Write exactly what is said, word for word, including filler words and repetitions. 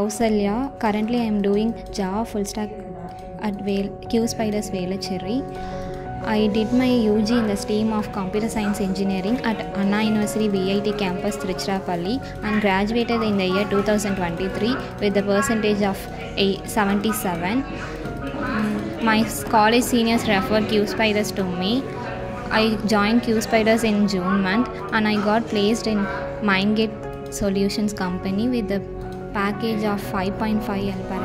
Kausalya. Currently, I am doing Java full stack at QSpiders Velacherry. I did my U G in the stream of Computer Science Engineering at Anna University V I T campus Tiruchirappalli and graduated in the year two thousand twenty-three with the percentage of seventy-seven. My college seniors referred QSpiders to me. I joined QSpiders in June month and I got placed in Mindgate Solutions company with the package of five point five L P A